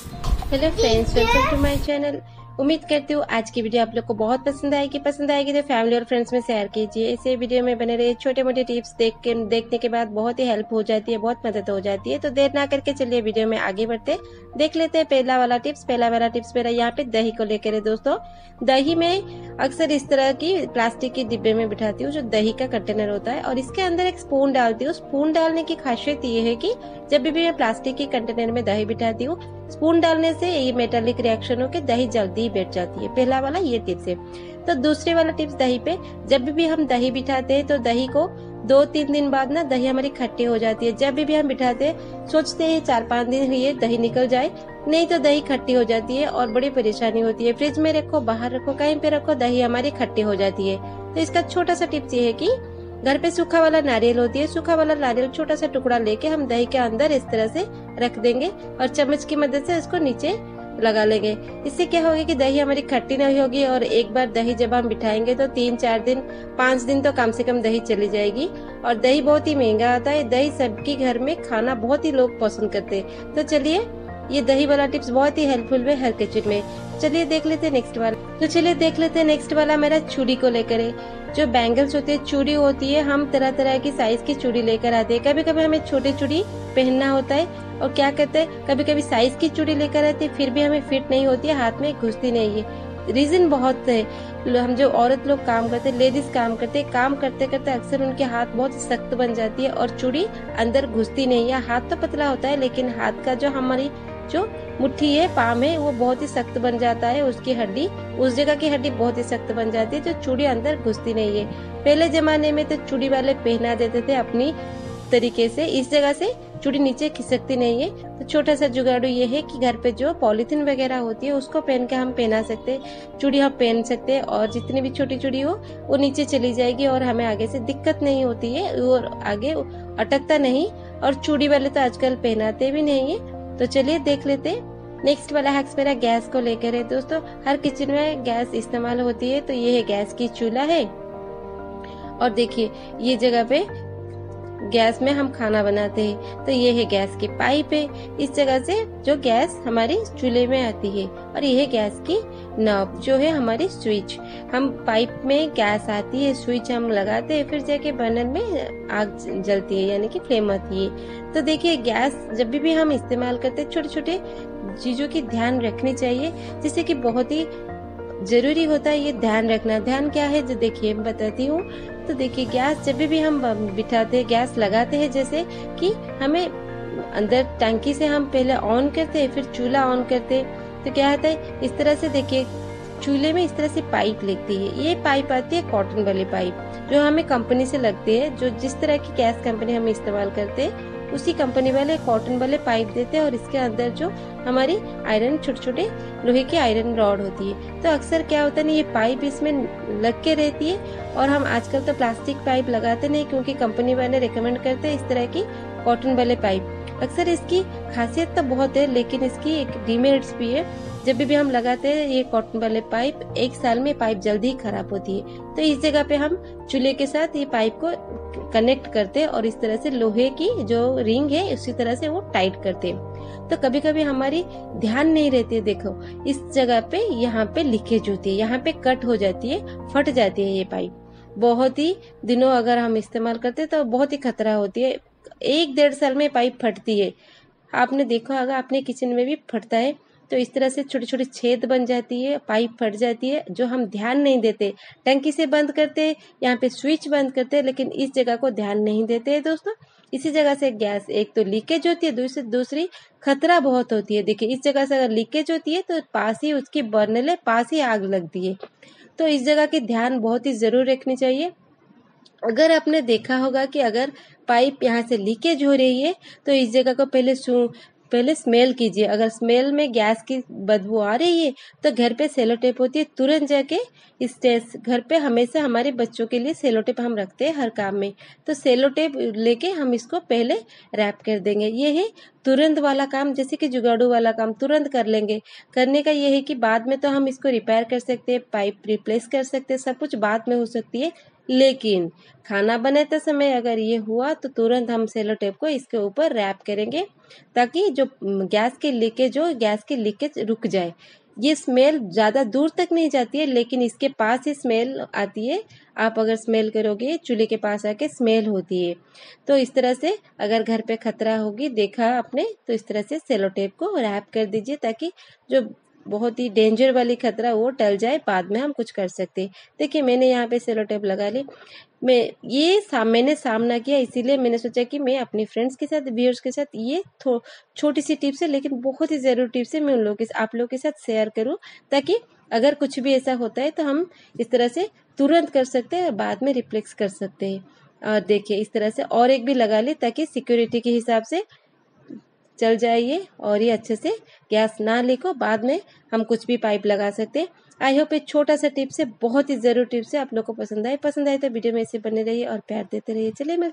Hello friends, welcome to my channel. उम्मीद करती हूँ आज की वीडियो आप लोग को बहुत पसंद आएगी तो फैमिली और फ्रेंड्स में शेयर कीजिए। ऐसे वीडियो में बने रहे, छोटे मोटे टिप्स देखने के बाद बहुत ही हेल्प हो जाती है, बहुत मदद हो जाती है। तो देर ना करके चलिए वीडियो में आगे बढ़ते, देख लेते हैं पहला वाला टिप्स मेरा यहाँ पे दही को लेकर है। दोस्तों, दही में अक्सर इस तरह की प्लास्टिक के डिब्बे में बिठाती हूँ, जो दही का कंटेनर होता है, और इसके अंदर एक स्पून डालती हूँ। स्पून डालने की खासियत ये है कि जब भी मैं प्लास्टिक के कंटेनर में दही बिठाती हूँ, स्पून डालने से ये मेटालिक रिएक्शन होकर दही जल्दी बैठ जाती है। पहला वाला ये टिप्स है। तो दूसरे वाला टिप्स, दही पे जब भी हम दही बिठाते हैं तो दही को 2-3 दिन बाद ना दही हमारी खट्टी हो जाती है। जब भी हम बिठाते हैं, सोचते हैं 4-5 दिन ये दही निकल जाए, नहीं तो दही खट्टी हो जाती है और बड़ी परेशानी होती है। फ्रिज में रखो, बाहर रखो, कहीं पे रखो, दही हमारी खट्टी हो जाती है। तो इसका छोटा सा टिप्स ये है कि घर पे सूखा वाला नारियल होती है, सूखा वाला नारियल छोटा सा टुकड़ा लेके हम दही के अंदर इस तरह से रख देंगे और चम्मच की मदद से इसको नीचे लगा लेंगे। इससे क्या होगा कि दही हमारी खट्टी नहीं होगी, और एक बार दही जब हम बिठाएंगे तो 3-4 दिन 5 दिन तो कम से कम दही चली जाएगी। और दही बहुत ही महंगा आता है, दही सबके घर में खाना बहुत ही लोग पसंद करते हैं। तो चलिए, ये दही वाला टिप्स बहुत ही हेल्पफुल है हर किचन में। चलिए देख लेते हैं नेक्स्ट वाला। तो चलिए देख लेते हैं नेक्स्ट वाला मेरा चूड़ी को लेकर है। जो बैंगल्स होते हैं, चूड़ी होती है, हम तरह तरह की साइज की चूड़ी लेकर आते हैं। कभी कभी हमें छोटी चूड़ी पहनना होता है, और क्या करते हैं, कभी कभी साइज की चूड़ी लेकर आते हैं, फिर भी हमें फिट नहीं होती है, हाथ में घुसती नहीं है। रीजन बहुत है, हम जो औरत लोग काम करते हैं, लेडीज काम करते अक्सर उनके हाथ बहुत सख्त बन जाती है और चूड़ी अंदर घुसती नहीं है। हाथ तो पतला होता है, लेकिन हाथ का जो हमारी जो मुट्ठी है, पाम है, वो बहुत ही सख्त बन जाता है, उसकी हड्डी, उस जगह की हड्डी बहुत ही सख्त बन जाती है, जो चूड़ी अंदर घुसती नहीं है। पहले जमाने में तो चूड़ी वाले पहना देते थे अपनी तरीके से, इस जगह से चूड़ी नीचे खिसकती नहीं है। तो छोटा सा जुगाड़ू ये है कि घर पे जो पॉलीथिन वगैरह होती है, उसको पहन के हम पहना सकते, चूड़ी हम पहन सकते, और जितनी भी छोटी चूड़ी हो वो नीचे चली जाएगी और हमें आगे से दिक्कत नहीं होती है, वो आगे अटकता नहीं। और चूड़ी वाले तो आजकल पहनाते भी नहीं है। तो चलिए देख लेते नेक्स्ट वाला हैक्स मेरा गैस को लेकर है। दोस्तों, हर किचन में गैस इस्तेमाल होती है, तो ये है गैस की चूल्हा है, और देखिए ये जगह पे गैस में हम खाना बनाते हैं। तो ये है गैस की पाइप है, इस जगह से जो गैस हमारी चूल्हे में आती है, और ये है गैस की नॉब, जो है हमारी स्विच। हम पाइप में गैस आती है, स्विच हम लगाते हैं, फिर जाके बर्नर में आग जलती है, यानी कि फ्लेम आती है। तो देखिए, गैस जब भी हम इस्तेमाल करते हैं, छोटे छोटे चीजों की ध्यान रखनी चाहिए, जिससे कि बहुत ही जरूरी होता है ये ध्यान रखना। ध्यान क्या है, जो देखिए बताती हूँ। तो देखिए, गैस जब भी हम बिठाते हैं, गैस लगाते हैं, जैसे कि हमें अंदर टंकी से हम पहले ऑन करते हैं, फिर चूल्हा ऑन करते हैं। तो क्या होता है, इस तरह से देखिए चूल्हे में इस तरह से पाइप लगती है। ये पाइप आती है कॉटन वाली पाइप, जो हमें कंपनी से लगती है, जो जिस तरह की गैस कंपनी हम इस्तेमाल करते हैं, उसी कंपनी वाले कॉटन वाले पाइप देते हैं। और इसके अंदर जो हमारी आयरन, छोटे छोटे लोहे की आयरन रॉड होती है। तो अक्सर क्या होता है ना, ये पाइप इसमें लग के रहती है, और हम आजकल तो प्लास्टिक पाइप लगाते नहीं, क्योंकि कंपनी वाले रिकमेंड करते हैं इस तरह की कॉटन वाले पाइप। अक्सर इसकी खासियत तो बहुत है, लेकिन इसकी एक डिमेरिट्स भी है। जब भी हम लगाते हैं ये कॉटन वाले पाइप, 1 साल में पाइप जल्दी खराब होती है। तो इस जगह पे हम चूल्हे के साथ ये पाइप को कनेक्ट करते हैं, और इस तरह से लोहे की जो रिंग है, उसी तरह से वो टाइट करते हैं। तो कभी कभी हमारी ध्यान नहीं रहती है, देखो इस जगह पे, यहाँ पे लीकेज होती है, यहाँ पे कट हो जाती है, फट जाती है ये पाइप। बहुत ही दिनों अगर हम इस्तेमाल करते तो बहुत ही खतरा होती है। 1-1.5 साल में पाइप फटती है। आपने देखा होगा, अपने किचन में भी फटता है। तो इस तरह से छोटे छोटे छेद बन जाती है, पाइप फट जाती है, जो हम ध्यान नहीं देते। टंकी से बंद करते, यहाँ पे स्विच बंद करते, लेकिन इस जगह को ध्यान नहीं देते हैं दोस्तों। इसी जगह से गैस एक तो लीकेज होती है, दूसरी खतरा बहुत होती है। देखिए, इस जगह से अगर लीकेज होती है तो पास ही उसकी बर्नर है, पास ही आग लगती है। तो इस जगह की ध्यान बहुत ही जरूर रखनी चाहिए। अगर आपने देखा होगा कि अगर पाइप यहाँ से लीकेज हो रही है, तो इस जगह को पहले स्मेल कीजिए। अगर स्मेल में गैस की बदबू आ रही है, तो घर पे सेलो टेप होती है, तुरंत जाके इस घर पे हमेशा हमारे बच्चों के लिए सेलो टेप हम रखते हैं हर काम में। तो सेलो टेप लेके हम इसको पहले रैप कर देंगे। ये है तुरंत वाला काम, जैसे कि जुगाड़ू वाला काम तुरंत कर लेंगे। करने का ये है कि बाद में तो हम इसको रिपेयर कर सकते हैं, पाइप रिप्लेस कर सकते हैं, सब कुछ बाद में हो सकती है। लेकिन खाना बनाते समय अगर ये हुआ तो तुरंत हम सेलो टेप को इसके ऊपर रैप करेंगे ताकि जो गैस की लीकेज रुक जाए। ये स्मेल ज़्यादा दूर तक नहीं जाती है लेकिन इसके पास ही स्मेल आती है। आप अगर स्मेल करोगे चूल्हे के पास आके स्मेल होती है। तो इस तरह से अगर घर पे खतरा होगी देखा आपने तो इस तरह से सेलो टेप को रैप कर दीजिए ताकि जो बहुत ही डेंजर वाली खतरा वो टल जाए, बाद में हम कुछ कर सकते हैं। देखिए मैंने यहाँ पे सेलो टेप लगा ली। मैंने सामना किया इसीलिए मैंने सोचा कि मैं अपनी फ्रेंड्स के साथ व्यूअर्स के साथ ये छोटी सी टिप्स है लेकिन बहुत ही ज़रूरी टिप्स है, मैं आप लोगों के साथ शेयर करूँ ताकि अगर कुछ भी ऐसा होता है तो हम इस तरह से तुरंत कर सकते हैं और बाद में रिफ्लेक्स कर सकते हैं। और देखिए इस तरह से और एक भी लगा ली ताकि सिक्योरिटी के हिसाब से चल जाइए और ये अच्छे से गैस ना लीक हो, बाद में हम कुछ भी पाइप लगा सकते हैं। आई होप ये छोटा सा टिप्स है, बहुत ही ज़रूरी टिप्स है, आप लोगों को पसंद आए तो वीडियो में ऐसे बने रहिए और प्यार देते रहिए। चलिए।